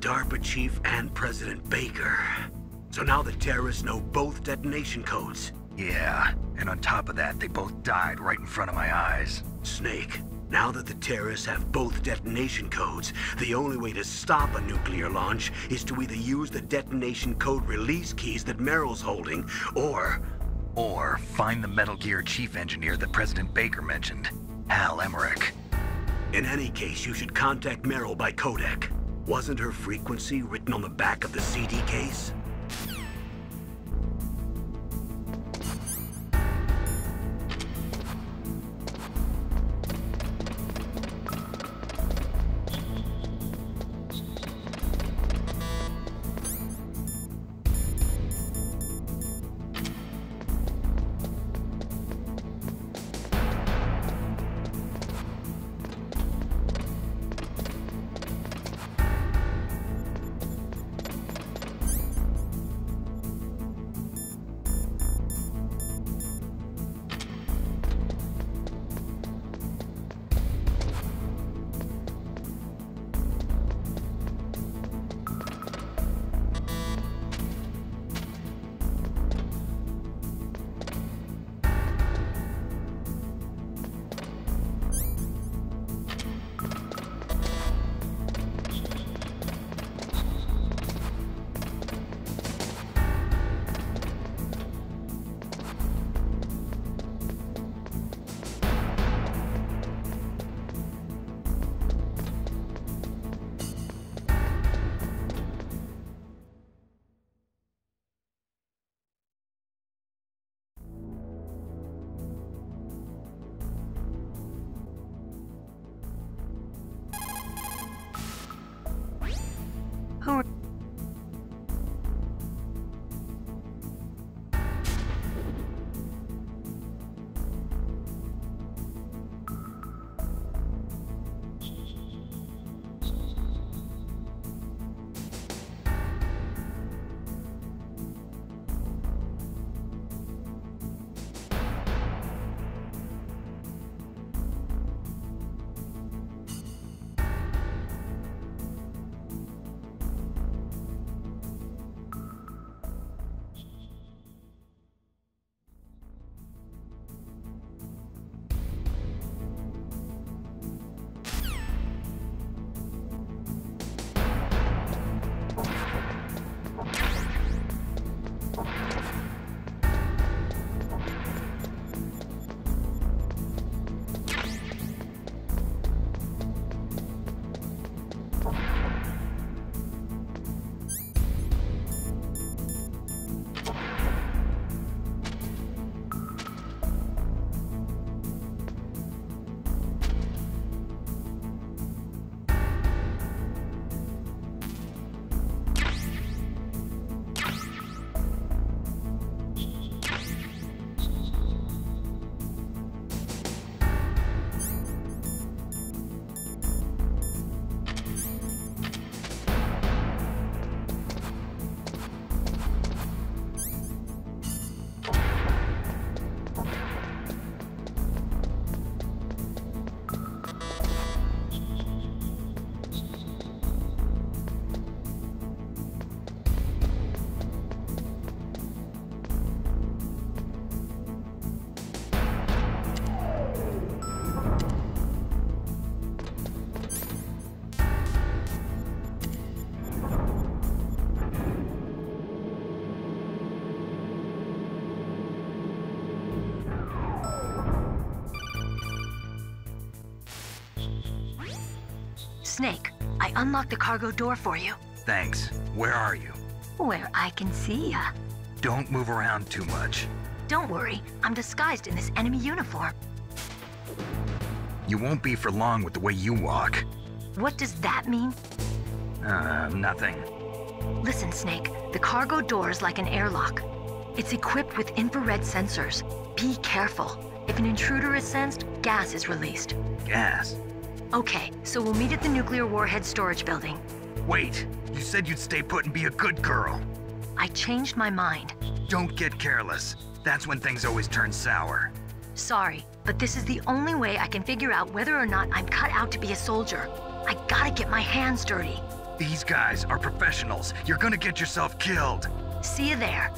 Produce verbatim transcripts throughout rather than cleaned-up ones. DARPA chief and President Baker. So now the terrorists know both detonation codes. Yeah, and on top of that, they both died right in front of my eyes. Snake, now that the terrorists have both detonation codes, the only way to stop a nuclear launch is to either use the detonation code release keys that Merrill's holding, or... Or find the Metal Gear chief engineer that President Baker mentioned, Hal Emmerich. In any case, you should contact Merrill by codec. Wasn't her frequency written on the back of the C D case? Snake, I unlocked the cargo door for you. Thanks. Where are you? Where I can see ya. Don't move around too much. Don't worry, I'm disguised in this enemy uniform. You won't be for long with the way you walk. What does that mean? Uh, nothing. Listen, Snake, the cargo door is like an airlock. It's equipped with infrared sensors. Be careful. If an intruder is sensed, gas is released. Gas? Okay, so we'll meet at the nuclear warhead storage building. Wait, you said you'd stay put and be a good girl. I changed my mind. Don't get careless. That's when things always turn sour. Sorry, but this is the only way I can figure out whether or not I'm cut out to be a soldier. I gotta get my hands dirty. These guys are professionals. You're gonna get yourself killed. See you there.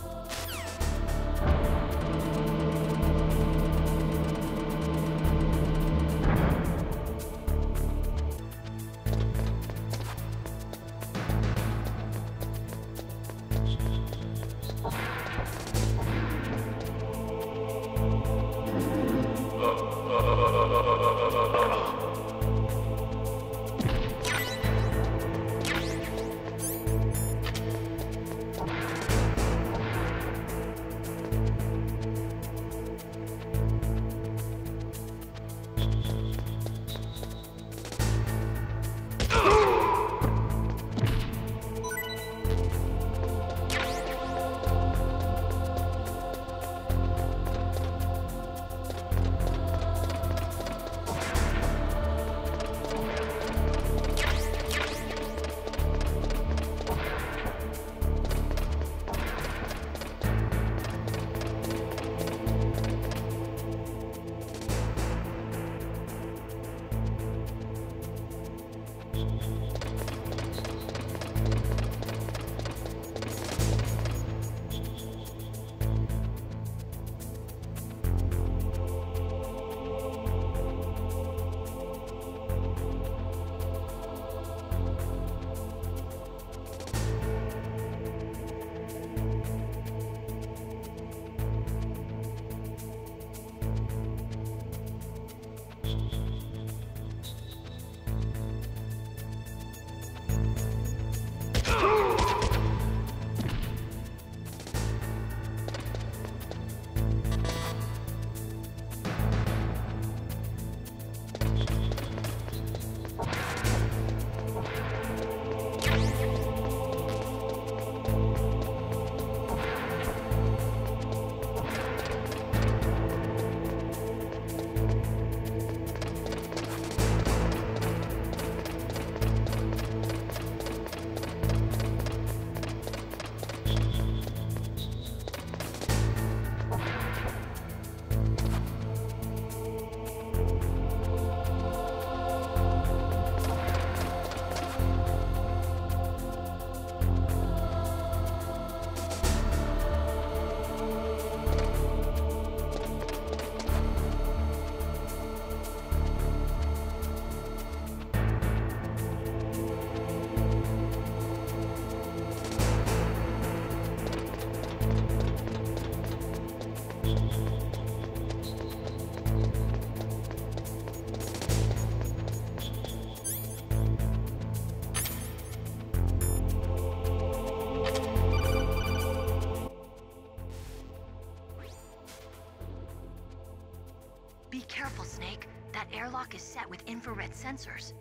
Infrared sensors.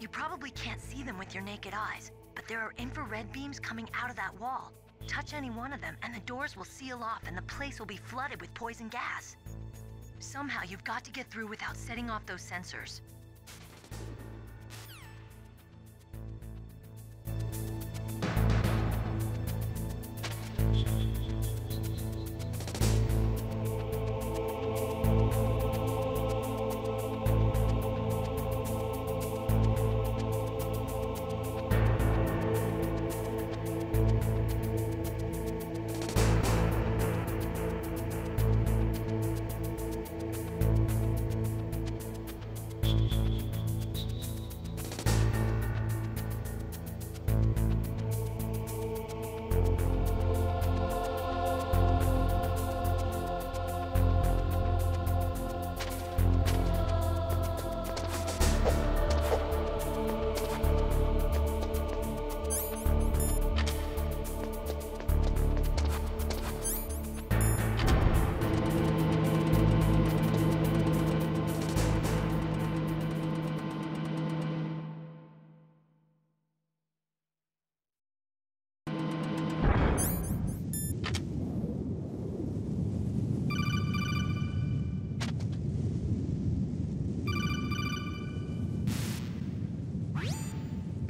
You probably can't see them with your naked eyes, but there are infrared beams coming out of that wall. Touch any one of them and the doors will seal off and the place will be flooded with poison gas. Somehow you've got to get through without setting off those sensors.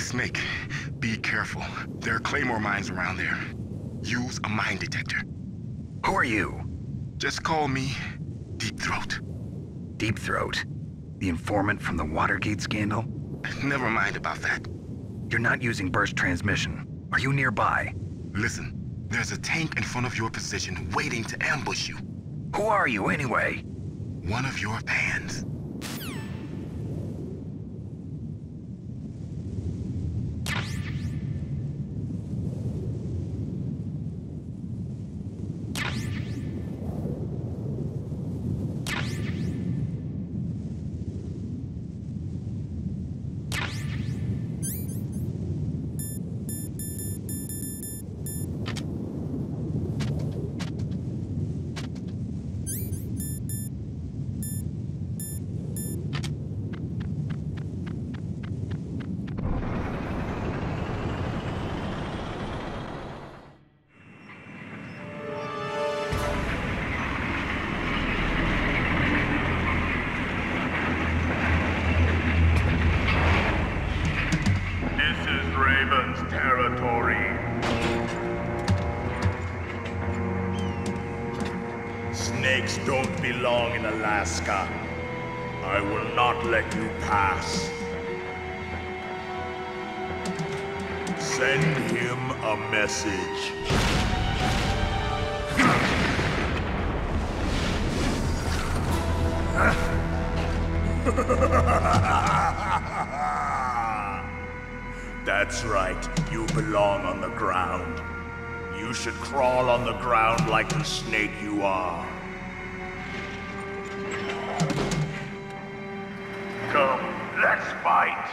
Snake, be careful. There are claymore mines around there. Use a mine detector. Who are you? Just call me Deep Throat. Deep Throat? The informant from the Watergate scandal? Never mind about that. You're not using burst transmission. Are you nearby? Listen, there's a tank in front of your position waiting to ambush you. Who are you anyway? One of your fans. I will not let you pass. Send him a message. That's right, you belong on the ground. You should crawl on the ground like the snake you are. Let's fight!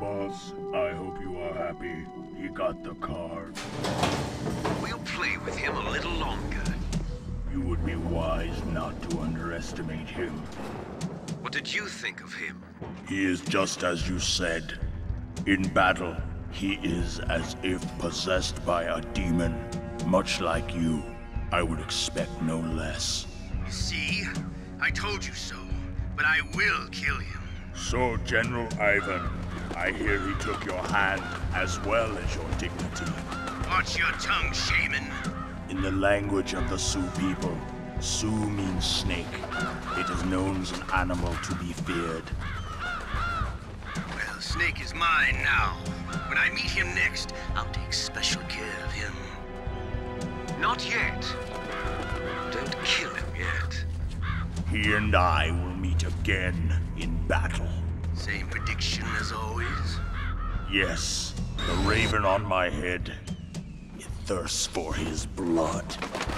Boss, I hope you are happy. He got the card. We'll play with him a little longer. You would be wise not to underestimate him. What did you think of him? He is just as you said. In battle, he is as if possessed by a demon. Much like you, I would expect no less. See? I told you so, but I will kill him. So, General Ivan, I hear he took your hand, as well as your dignity. Watch your tongue, shaman! In the language of the Sioux people, Sioux means snake. It is known as an animal to be feared. Well, snake is mine now. When I meet him next, I'll take special care of him. Not yet. Don't kill him yet. He and I will meet again in battle. Same prediction as always? Yes. The raven on my head. It thirsts for his blood.